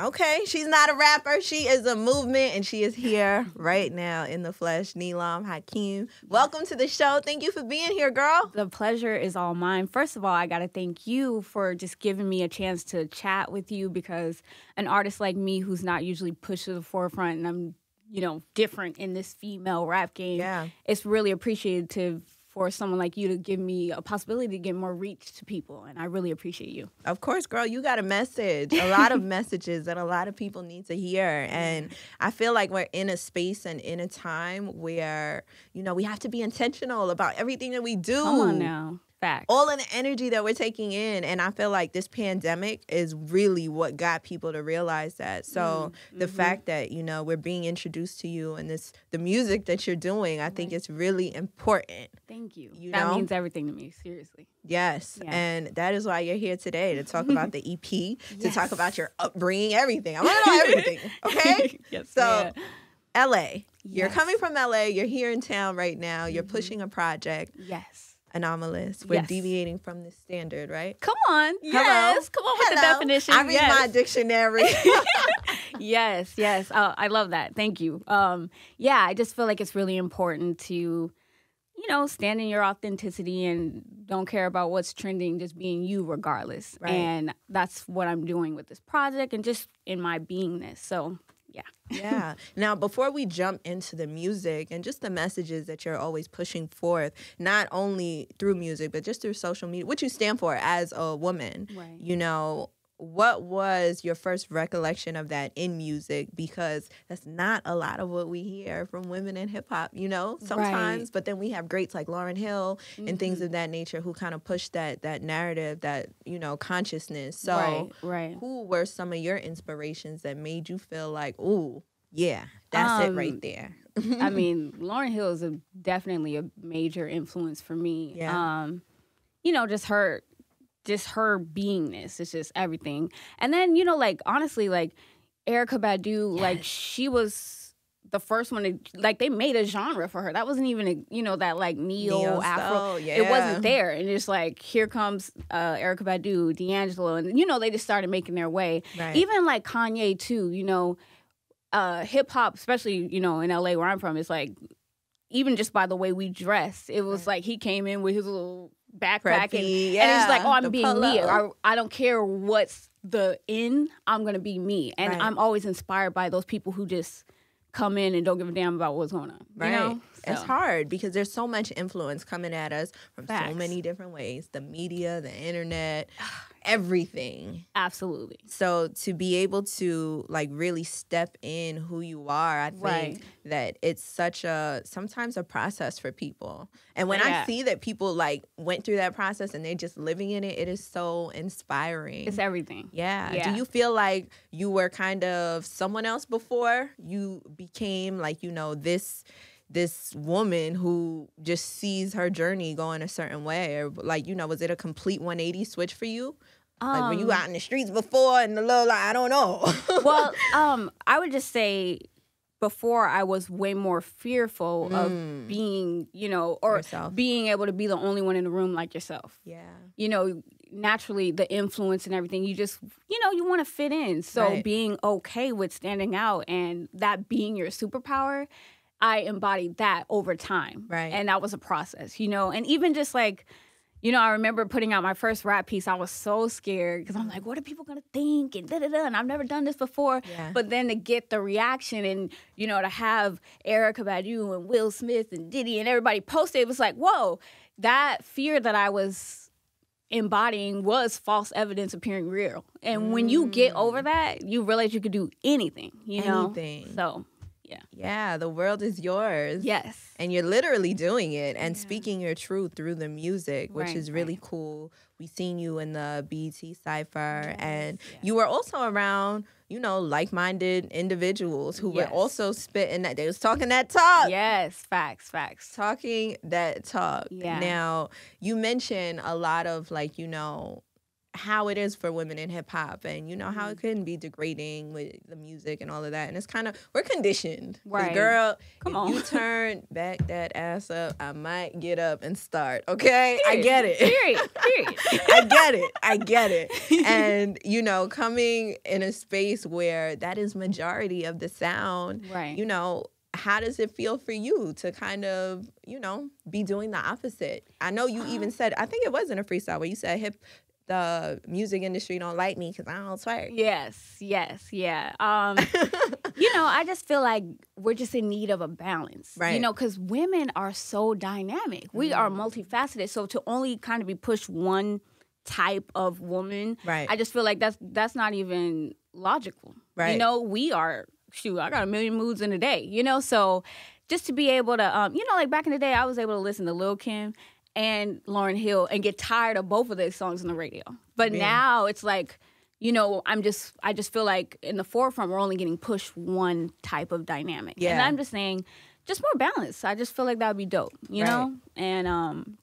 Okay, she's not a rapper. She is a movement, and she is here right now in the flesh. Neelam Hakeem, welcome to the show. Thank you for being here, girl. The pleasure is all mine. First of all, I got to thank you for just giving me a chance to chat with you, because an artist like me who's not usually pushed to the forefront, and I'm, you know, different in this female rap game, it's really appreciative for someone like you to give me a possibility to get more reach to people, and I really appreciate you. Of course, girl, you got a message, a lot of messages that a lot of people need to hear, and I feel like we're in a space and in a time where, you know, we have to be intentional about everything that we do. Come on now. Facts. All of the energy that we're taking in, and I feel like this pandemic is really what got people to realize that. So the fact that, you know, we're being introduced to you and the music that you're doing, I think it's really important. Thank you. That means everything to me, seriously. Yes, and that is why you're here today, to talk about the EP, to talk about your upbringing, everything. I want to know everything, okay? So, LA, you're coming from LA, you're here in town right now, you're pushing a project. Anomalous. We're deviating from the standard, right? Come on. Yes. Come on with the definition. I read my dictionary. Yes. I love that. Thank you. Yeah, I just feel like it's really important to, you know, stand in your authenticity and don't care about what's trending, just being you regardless. Right. And that's what I'm doing with this project and just in my beingness. So... Yeah. Now, before we jump into the music and just the messages that you're always pushing forth, not only through music, but just through social media, what you stand for as a woman, you know, what was your first recollection of that in music? Because that's not a lot of what we hear from women in hip hop, you know, sometimes. But then we have greats like Lauryn Hill and things of that nature who kind of push that narrative, that, you know, consciousness. So who were some of your inspirations that made you feel like, ooh, yeah, that's it right there? I mean, Lauryn Hill is definitely a major influence for me. You know, just her beingness. It's just everything. And then, you know, like, honestly, like, Erykah Badu, like, she was the first one to, like, they made a genre for her. That wasn't even, a, you know, that, like, neo Afro. It wasn't there. And it's like, here comes Erykah Badu, D'Angelo. And, you know, they just started making their way. Even, like, Kanye, too, you know, hip-hop, especially, you know, in L.A. where I'm from, it's like, even just by the way we dress, it was like he came in with his little... backpack and it's like, oh, I'm being me. I don't care what's the in, I'm gonna be me. And I'm always inspired by those people who just come in and don't give a damn about what's going on. You know? So. It's hard because there's so much influence coming at us from so many different ways. The media, the internet, everything. Absolutely. So to be able to, like, really step in who you are, I think that it's such a, sometimes a process for people. And when I see that people, like, went through that process and they're just living in it, it is so inspiring. It's everything. Do you feel like you were kind of someone else before you became, like, you know, this woman who just sees her journey going a certain way? Or, like, you know, was it a complete 180 switch for you? Like, were you out in the streets before and a little, like, I don't know. Well, I would just say before I was way more fearful of being, you know, or yourself. Being able to be the only one in the room like yourself. You know, naturally the influence and everything, you just, you know, you want to fit in. So being okay with standing out and that being your superpower, I embodied that over time. And that was a process, you know. And even just, like, you know, I remember putting out my first rap piece. I was so scared because I'm like, what are people going to think? And da-da-da, and I've never done this before. But then to get the reaction and, you know, to have Erykah Badu and Will Smith and Diddy and everybody post it, it was like, whoa, that fear that I was embodying was false evidence appearing real. And when you get over that, you realize you could do anything, you know? Anything. So... Yeah, the world is yours. And you're literally doing it and speaking your truth through the music, which is really cool. We've seen you in the BET Cypher, and you were also around, you know, like-minded individuals who were also spitting that. They was talking that talk. Facts. Talking that talk. Now, you mentioned a lot of, like, you know, how it is for women in hip hop, and you know how it can be degrading with the music and all of that. And it's kind of, we're conditioned. Girl, come on. You turn back that ass up, I might get up and start. Okay? Period. I get it. Period. I get get it. I get it. And, you know, coming in a space where that is majority of the sound, right? You know, how does it feel for you to kind of, you know, be doing the opposite? I know you even said, I think it was in a freestyle where you said the music industry don't like me because I don't twerk. Yes. You know, I just feel like we're just in need of a balance, right? You know, because women are so dynamic. We are multifaceted. So to only kind of be pushed one type of woman, right? I just feel like that's not even logical, right? You know, we are, shoot, I got a million moods in a day, you know? So just to be able to, you know, like back in the day, I was able to listen to Lil' Kim and Lauryn Hill and get tired of both of their songs on the radio. But now it's like, you know, I just feel like in the forefront, we're only getting pushed one type of dynamic. Yeah. And I'm just saying, just more balance. I just feel like that would be dope, you know? And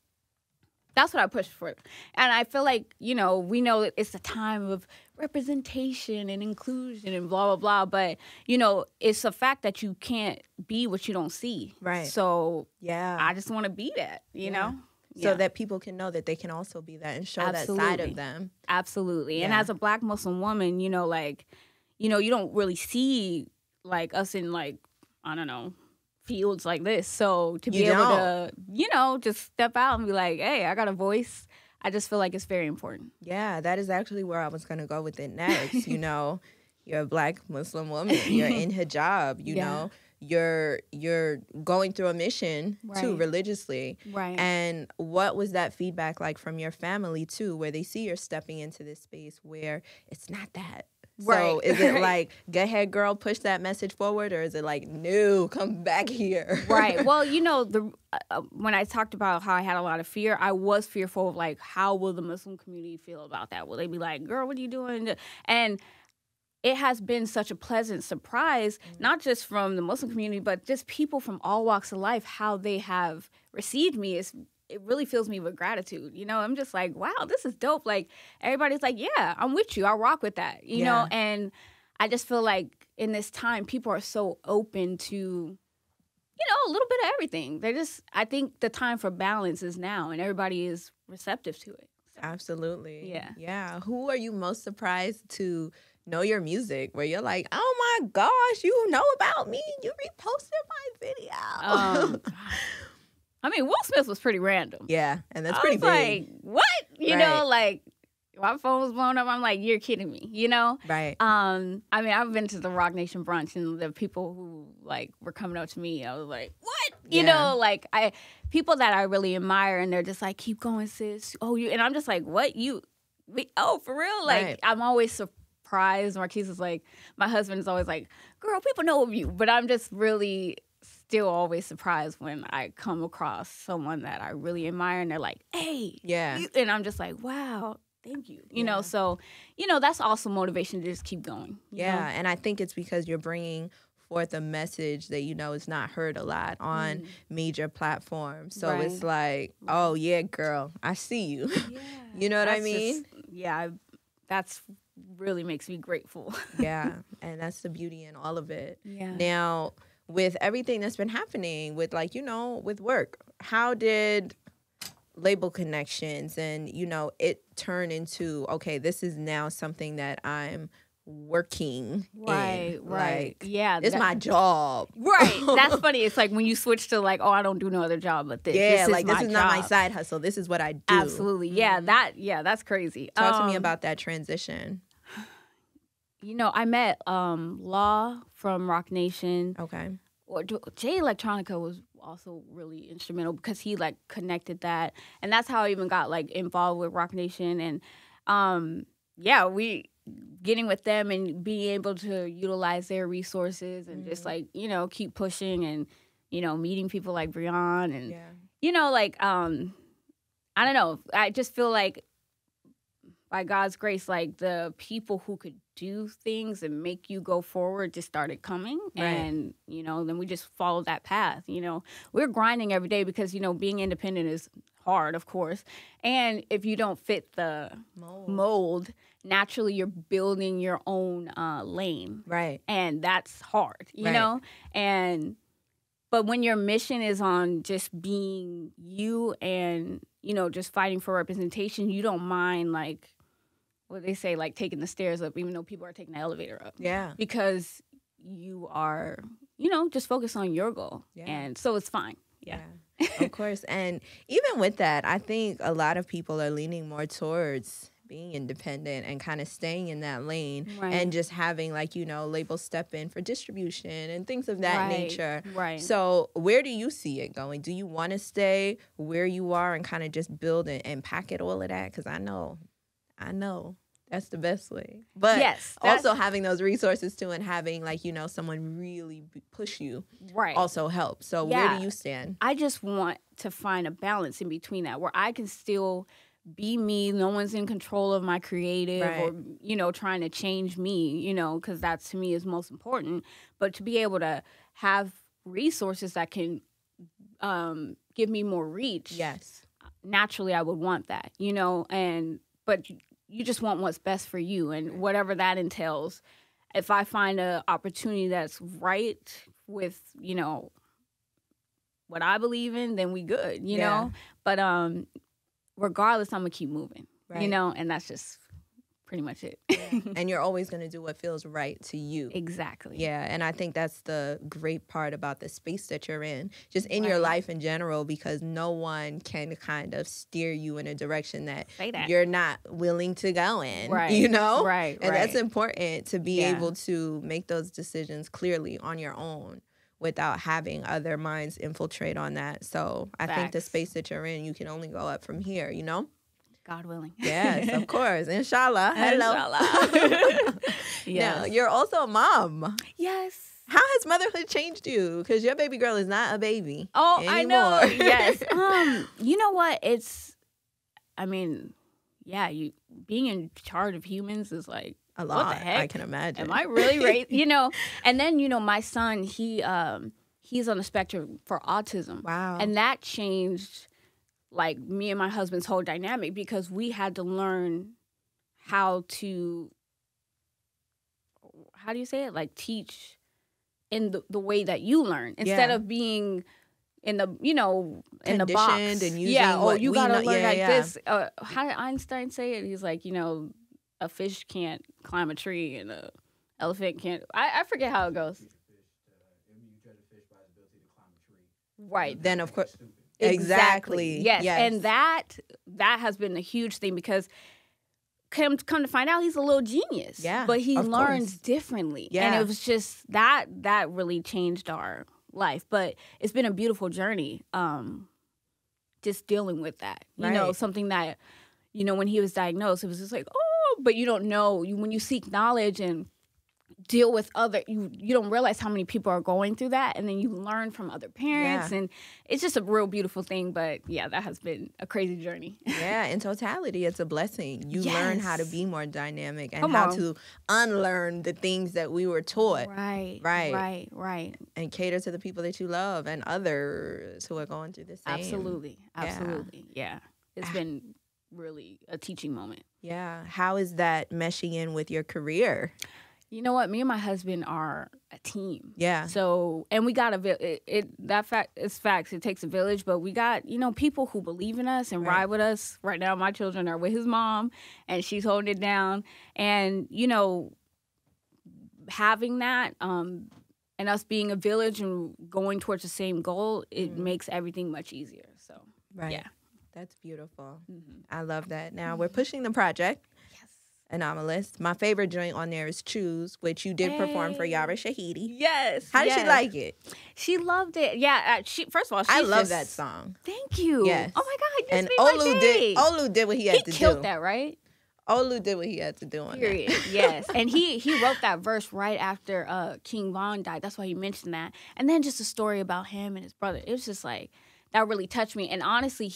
that's what I push for. And I feel like, you know, we know that it's a time of representation and inclusion and blah, blah, blah. But, you know, it's a fact that you can't be what you don't see. Right. So yeah, I just want to be that, you know? So that people can know that they can also be that and show that side of them. Absolutely. Yeah. And as a Black Muslim woman, you know, like, you know, you don't really see, like, us in, like, I don't know, fields like this. So to be able to, you know, just step out and be like, hey, I got a voice, I just feel like it's very important. Yeah, that is actually where I was going to go with it next. You know, you're a Black Muslim woman. You're in hijab, you know. You're going through a mission too, religiously, right? And what was that feedback like from your family too, where they see you're stepping into this space where it's not that? So is it like, go ahead, girl, push that message forward, or is it like, no, come back here? Right. Well, you know, when I talked about how I had a lot of fear, I was fearful of like, how will the Muslim community feel about that? Will they be like, girl, what are you doing? And it has been such a pleasant surprise, not just from the Muslim community, but just people from all walks of life, how they have received me. It really fills me with gratitude. You know, I'm just like, wow, this is dope. Like, everybody's like, yeah, I'm with you. I rock with that, you know? And I just feel like in this time, people are so open to, you know, a little bit of everything. They're just, I think the time for balance is now, and everybody is receptive to it. So, absolutely. Yeah. Yeah. Who are you most surprised to know your music, where you're like, oh my gosh, you know about me, you reposted my video? I mean, Will Smith was pretty random. Yeah, and that's pretty big. I was like, what? You know, like, my phone was blown up. I'm like, you're kidding me, you know? Right. I mean, I've been to the Roc Nation brunch, and the people who, like, were coming up to me, I was like, what? You know, like, people that I really admire, and they're just like, keep going, sis. Oh, you, and I'm just like, what? You, oh, for real? Like, I'm always surprised. Marquise is like, my husband is always like, girl, people know of you. But I'm just really still always surprised when I come across someone that I really admire, and they're like, hey. Yeah. You, and I'm just like, wow, thank you. You know, so, you know, that's also motivation to just keep going. Yeah, know? And I think it's because you're bringing forth a message that, you know, is not heard a lot on major platforms. So it's like, oh, yeah, girl, I see you. Yeah. You know what I mean? Just, that's really makes me grateful. Yeah, and that's the beauty in all of it. Yeah. Now, with everything that's been happening with, like, you know, with work, how did label connections and, you know, it turn into, okay, this is now something that I'm working in. Like, yeah, it's my job. Right. That's funny. It's like when you switch to like, oh, I don't do no other job but this. Yeah, this like this is not my side hustle. This is what I do. Absolutely. Yeah, that's crazy. Talk to me about that transition. You know, I met Law from Roc Nation. Okay. Or Jay Electronica was also really instrumental because he like connected that, and that's how I even got like involved with Roc Nation. And yeah, we getting with them and being able to utilize their resources and just like, you know, keep pushing and, you know, meeting people like Breon and, you know, like, I don't know. I just feel like by God's grace, like the people who could do things and make you go forward just started coming. And, you know, then we just followed that path. You know, we're grinding every day because, you know, being independent is hard, of course. And if you don't fit the mold naturally, you're building your own lane. Right. And that's hard, you know? And But when your mission is on just being you and, you know, just fighting for representation, you don't mind, like, what they say, like, taking the stairs up, even though people are taking the elevator up. Yeah. Because you are, you know, just focused on your goal. Yeah. And so it's fine. Yeah. Yeah. Of course. And even with that, I think a lot of people are leaning more towards being independent and kind of staying in that lane, right, and just having, like, you know, labels step in for distribution and things of that, right, nature. Right. So where do you see it going? Do you want to stay where you are and kind of just build and packet all of that? Because I know that's the best way. But yes, also having those resources too, and having, like, you know, someone really push you, right, also helps. So yeah, where do you stand? I just want to find a balance in between that, where I can still be me. No one's in control of my creative, right, or, you know, trying to change me, you know, because that to me is most important. But to be able to have resources that can give me more reach. Yes. Naturally, I would want that, you know, and but you just want what's best for you, and whatever that entails. If I find an opportunity that's right with, you know, what I believe in, then we good, you yeah know. But regardless, I'm going to keep moving, right, you know, and that's just pretty much it. Yeah. And you're always going to do what feels right to you. Exactly. Yeah, and I think that's the great part about the space that you're in, just in right your life in general, because no one can kind of steer you in a direction that you're not willing to go in, right, you know? Right, and right, that's important to be yeah able to make those decisions clearly on your own, without having other minds infiltrate on that. So I facts think the space that you're in, you can only go up from here, you know? God willing. Yes, of course. Inshallah. Hello. Inshallah. Yes. Now, you're also a mom. Yes. How has motherhood changed you? Because your baby girl is not a baby anymore. I know. Yes. You know what? It's, I mean, yeah, you being in charge of humans is like, a lot. What the heck? I can imagine. Am I really right? You know, and then, you know, my son, he's on the spectrum for autism. Wow. And that changed, like, me and my husband's whole dynamic, because we had to learn how to, how do you say it? Like, teach in the way that you learn, instead yeah of being in the, you know, in the box. And using yeah, oh, you got to learn yeah, like yeah this. How did Einstein say it? He's like, you know, a fish can't climb a tree, and a elephant can't. I forget how it goes. Right. Then of course, exactly. Yes. Yes, and that has been a huge thing, because come to find out, he's a little genius. Yeah. But he learns course differently. Yeah. And it was just that really changed our life. But it's been a beautiful journey. Just dealing with that, you right know, something that, you know, when he was diagnosed, it was just like, oh. But you don't know, when you seek knowledge and deal with other, you don't realize how many people are going through that, and then you learn from other parents, yeah, and it's just a real beautiful thing. But yeah, that has been a crazy journey. Yeah, in totality, it's a blessing. You yes learn how to be more dynamic, and come how on to unlearn the things that we were taught. Right, right, right, right. And cater to the people that you love and others who are going through the same. Absolutely, absolutely. Yeah, yeah. It's been really a teaching moment. Yeah. How is that meshing in with your career? You know what? Me and my husband are a team. Yeah. So, and we got it's facts. It takes a village, but we got, you know, people who believe in us and right ride with us. Right now, my children are with his mom, and she's holding it down. And, you know, having that, and us being a village and going towards the same goal, it makes everything much easier. So, right, yeah. That's beautiful. Mm-hmm. I love that. Now, we're pushing the project. Yes. Anomalous. My favorite joint on there is Choose, which you did hey perform for Yara Shahidi. Yes. How yes did she like it? She loved it. Yeah. First of all, I love that song. Thank you. Yes. Oh, my God. You and just made my day. Olu did what he had to do. He killed that, right? Olu did what he had to do on period that. Yes. And he wrote that verse right after King Von died. That's why he mentioned that. And then just a story about him and his brother. It was just like, that really touched me. And honestly,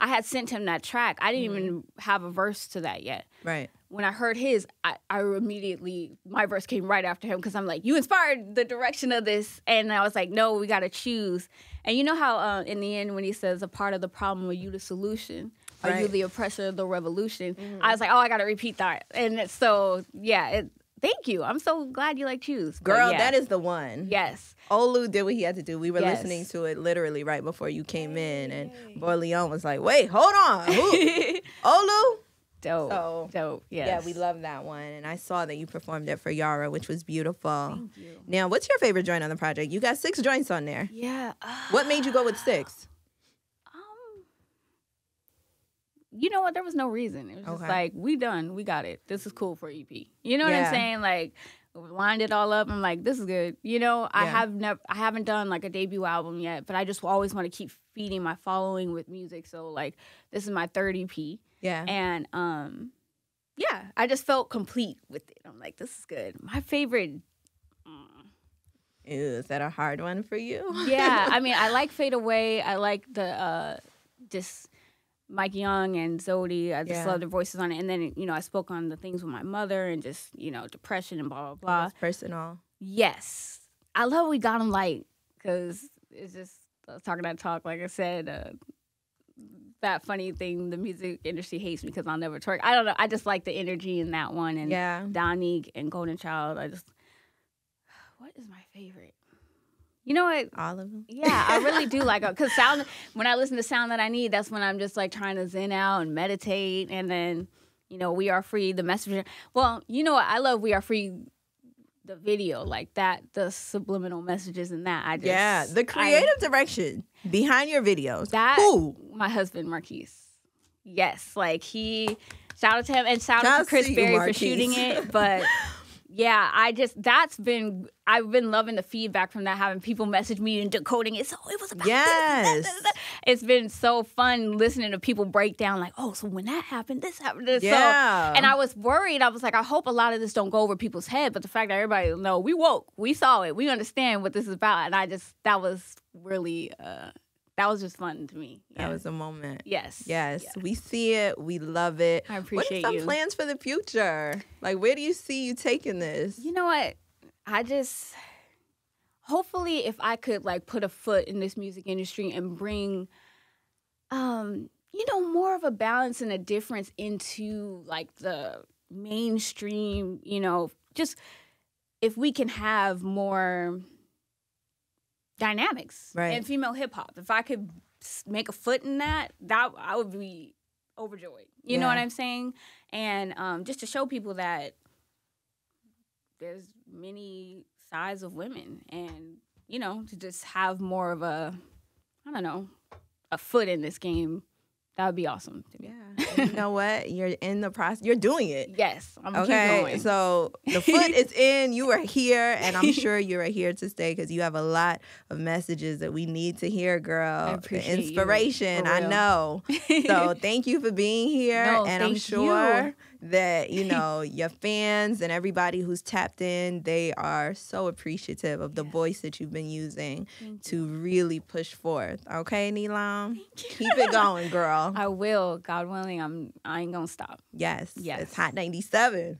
I had sent him that track. I didn't even have a verse to that yet. Right. When I heard his, I immediately, my verse came right after him, because I'm like, you inspired the direction of this. And I was like, no, we got to choose. And you know how in the end when he says, a part of the problem, are you the solution? Right. Are you the oppressor of the revolution? I was like, oh, I got to repeat that. And so, yeah, Thank you. I'm so glad you like Choose. Girl, yeah. That is the one. Yes. Olu did what he had to do. We were listening to it literally right before you came in. And Boy Leon was like, wait, hold on. Who? Olu? Dope. So, dope. Yes. Yeah, we love that one. And I saw that you performed it for Yara, which was beautiful. Thank you. Now, what's your favorite joint on the project? You got 6 joints on there. Yeah. What made you go with 6? You know what? There was no reason. It was just like, we done. We got it. This is cool for EP. You know what I'm saying? Like, wind it all up. I'm like, this is good. You know, I haven't done like a debut album yet, but I just always want to keep feeding my following with music. So like, this is my third EP. Yeah. And yeah, I just felt complete with it. I'm like, this is good. My favorite. Ew, is that a hard one for you? Yeah. I mean, I like Fade Away. I like the just. Mike Young and Zody, I just love their voices on it. And then, you know, I spoke on the things with my mother and just, you know, depression and blah, blah, blah. It's personal. Yes. I love we got them light because it's just, I was talking that talk, like I said, that funny thing, the music industry hates me because I'll never twerk. I don't know. I just like the energy in that one. And Donique and Golden Child, I just, what is my favorite? You know what? All of them. Yeah, I really do like them. Because sound, when I listen to Sound That I Need, that's when I'm just like trying to zen out and meditate. And then, you know, We Are Free, the message. Well, you know what? I love We Are Free, the video. Like that, the subliminal messages in that. I just. Yeah, the creative direction behind your videos. That, ooh. My husband, Marquise. Yes, like he, shout out to him. And shout out to Chris Berry for shooting it. But. Yeah, I just, that's been, I've been loving the feedback from that, having people message me and decoding it. So it was about this, this, this. It's been so fun listening to people break down like, oh, so when that happened, this happened. This. Yeah. So, and I was worried. I was like, I hope a lot of this don't go over people's head. But the fact that everybody know, we woke, we saw it, we understand what this is about. And I just, that was really, that was just fun to me. Yeah. That was a moment. Yes. Yes. Yes. We see it. We love it. I appreciate you. What are some plans for the future? Like, where do you see you taking this? You know what? I just, hopefully if I could, like, put a foot in this music industry and bring, you know, more of a balance and a difference into, like, the mainstream, you know, just if we can have more dynamics and female hip hop. If I could make a foot in that, I would be overjoyed. You know what I'm saying? And just to show people that there's many sides of women, and you know, to just have more of a, I don't know, a foot in this game. That would be awesome to me. Yeah. You know what? You're in the process. You're doing it. Yes. I'm keep going. So the foot is in. You are here. And I'm sure you are here to stay because you have a lot of messages that we need to hear, girl. I appreciate the inspiration. I know. So thank you for being here. No, and I'm sure that, you know, your fans and everybody who's tapped in, they are so appreciative of the voice that you've been using to really push forth. Okay, Neelam? Keep it going, girl. I will. God willing, I ain't gonna stop. Yes. Yes. It's Hot 97.